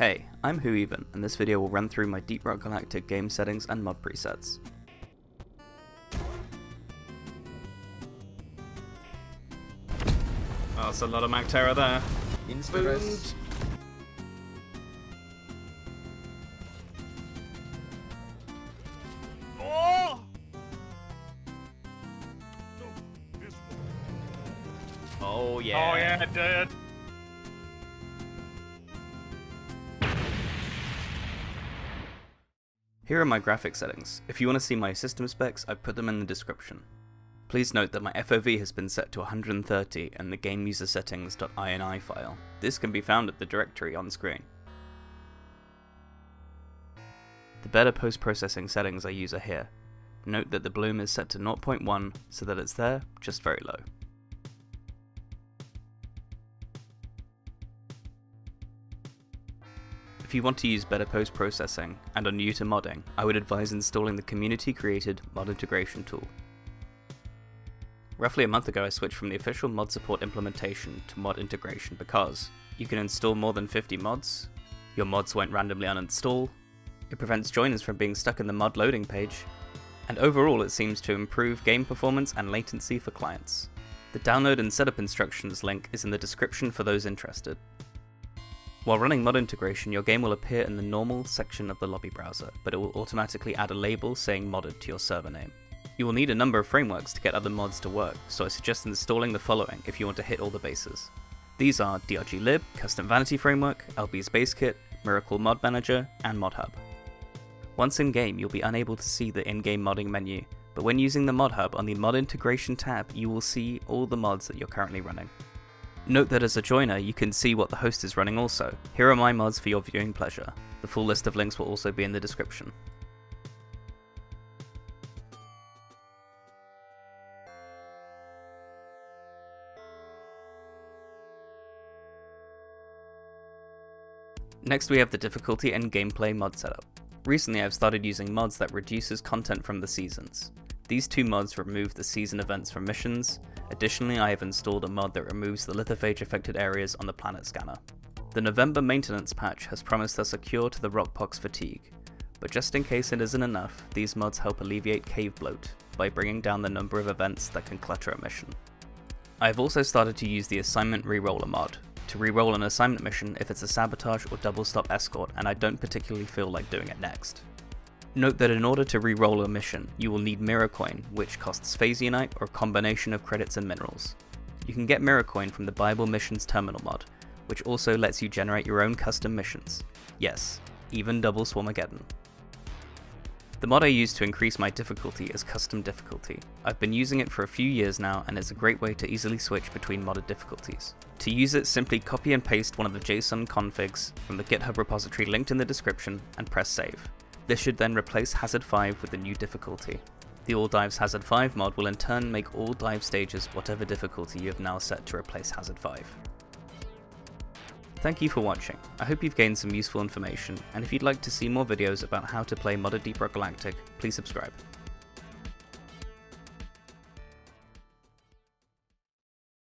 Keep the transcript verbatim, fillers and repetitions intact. Hey, I'm Who Even, and this video will run through my Deep Rock Galactic game settings and mod presets. Oh, that's a lot of Magterra there. Inspirous. Oh! Oh yeah. Oh yeah, it did. Here are my graphic settings. If you want to see my system specs, I've put them in the description. Please note that my F O V has been set to one hundred thirty in the game user settings dot I N I file. This can be found at the directory on screen. The better post-processing settings I use are here. Note that the bloom is set to zero point one so that it's there, just very low. If you want to use better post-processing and are new to modding, I would advise installing the community-created mod integration tool. Roughly a month ago I switched from the official mod support implementation to mod integration because you can install more than fifty mods, your mods won't randomly uninstall, it prevents joiners from being stuck in the mod loading page, and overall it seems to improve game performance and latency for clients. The download and setup instructions link is in the description for those interested. While running mod integration, your game will appear in the normal section of the lobby browser, but it will automatically add a label saying modded to your server name. You will need a number of frameworks to get other mods to work, so I suggest installing the following if you want to hit all the bases. These are D R G lib, Custom Vanity Framework, L B's Base Kit, Miracle Mod Manager, and ModHub. Once in-game, you'll be unable to see the in-game modding menu, but when using the ModHub on the Mod Integration tab, you will see all the mods that you're currently running. Note that as a joiner, you can see what the host is running also. Here are my mods for your viewing pleasure. The full list of links will also be in the description. Next we have the difficulty and gameplay mod setup. Recently I've started using mods that reduces content from the seasons. These two mods remove the season events from missions. Additionally, I have installed a mod that removes the lithophage affected areas on the planet scanner. The November maintenance patch has promised us a cure to the rock pox fatigue, but just in case it isn't enough, these mods help alleviate cave bloat by bringing down the number of events that can clutter a mission. I have also started to use the assignment reroller mod to reroll an assignment mission if it's a sabotage or double stop escort and I don't particularly feel like doing it next. Note that in order to re-roll a mission, you will need MirrorCoin, which costs Phazonite or a combination of credits and minerals. You can get MirrorCoin from the Bible Missions Terminal mod, which also lets you generate your own custom missions. Yes, even Double Swarmageddon. The mod I use to increase my difficulty is Custom Difficulty. I've been using it for a few years now and it's a great way to easily switch between modded difficulties. To use it, simply copy and paste one of the JSON configs from the GitHub repository linked in the description and press save. This should then replace Hazard five with the new difficulty. The All Dives Hazard five mod will in turn make all dive stages whatever difficulty you have now set to replace Hazard five. Thank you for watching. I hope you've gained some useful information, and if you'd like to see more videos about how to play modded Deep Rock Galactic, please subscribe.